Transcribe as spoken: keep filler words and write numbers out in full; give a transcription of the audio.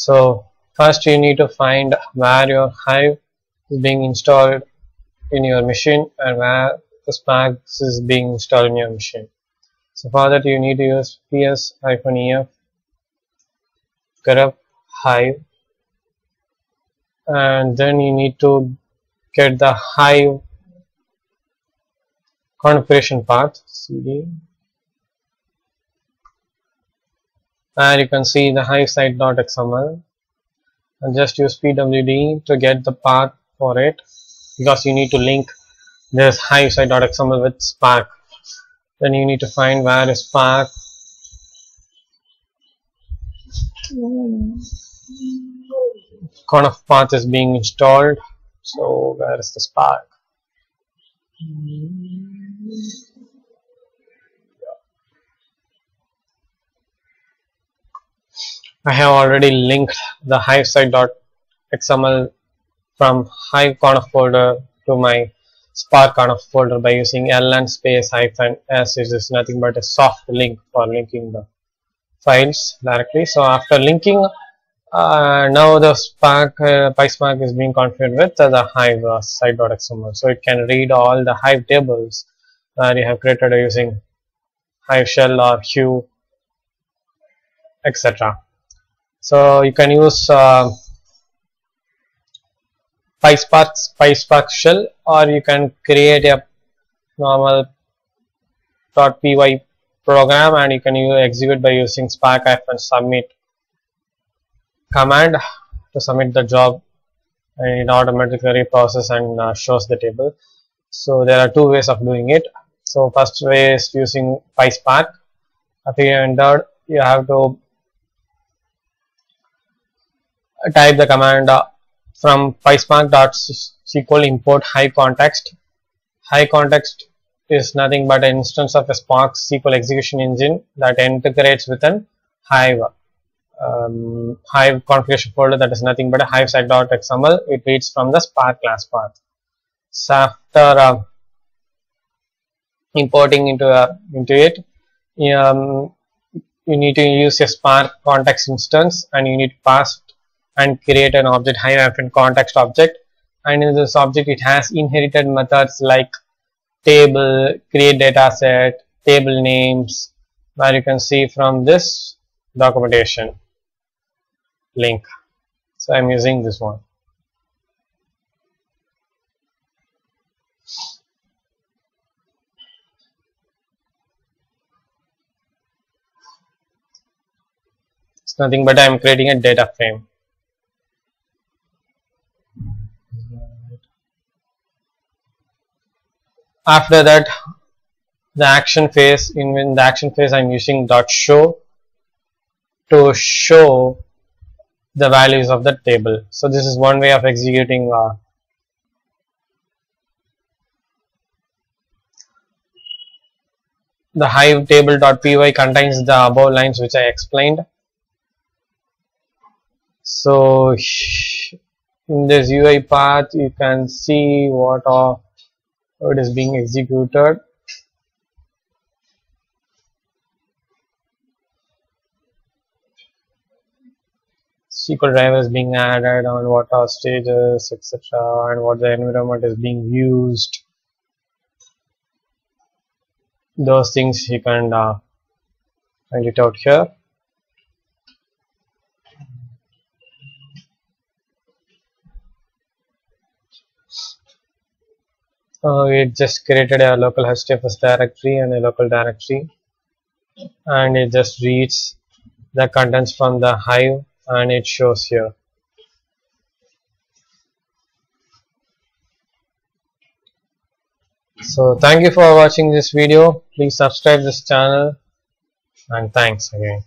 So first you need to find where your Hive is being installed in your machine and where the Spark is being installed in your machine. So for that you need to use ps-ef get up Hive, and then you need to get the Hive configuration path cd, and you can see the hive site dot x m l, and just use pwd to get the path for it, because you need to link this hive site dot x m l with Spark. Then you need to find where is Spark. Conf path is being installed. So where is the Spark? I have already linked the hive site dot x m l from Hive conf folder to my Spark conf folder by using ln space hyphen s, which is nothing but a soft link for linking the files directly. So after linking, uh, now the Spark uh, PySpark is being configured with uh, the Hive uh, site dot x m l, so it can read all the Hive tables that you have created using Hive shell or Hue, et cetera. So you can use uh, PySpark PySpark shell, or you can create a normal .py program, and you can use, execute by using spark-submit command to submit the job, and it automatically process and uh, shows the table. So there are two ways of doing it. So first way is using PySpark. After you entered, you have to type the command uh, from PySpark.sql import HiveContext. HiveContext is nothing but an instance of a Spark S Q L execution engine that integrates with an Hive um, Hive configuration folder that is nothing but a hive site dot x m l. It reads from the Spark class path. So after uh, importing into uh, into it, um, you need to use a Spark context instance, and you need to pass and create an object, hive-context object, and in this object it has inherited methods like table, createDataSet, tableNames, where you can see from this documentation link. So I am using this one. It's nothing but I am creating a data frame. After that, the action phase, in, in the action phase I am using dot show to show the values of the table. So this is one way of executing uh, the Hive table.py contains the above lines which I explained. So in this U I path you can see what are it is being executed. S Q L driver is being added, on what are stages, et cetera, and what the environment is being used. Those things you can uh, find it out here. Uh, it just created a local H T F S directory and a local directory, and it just reads the contents from the Hive, and it shows here. So thank you for watching this video. Please subscribe this channel, and thanks again.